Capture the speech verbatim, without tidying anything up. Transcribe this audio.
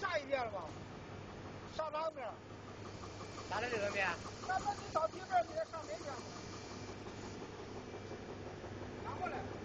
下一面了吗？上南面。哪里这个面？那那你到地面，你再上北面。拿过来。